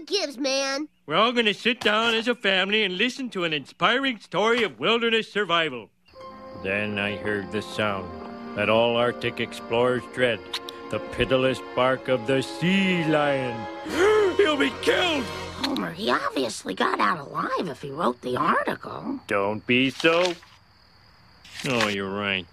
what gives, man? We're all going to sit down as a family and listen to an inspiring story of wilderness survival. Then I heard the sound that all Arctic explorers dread, the pitiless bark of the sea lion. He'll be killed! Homer, he obviously got out alive if he wrote the article. Don't be so. Oh, you're right.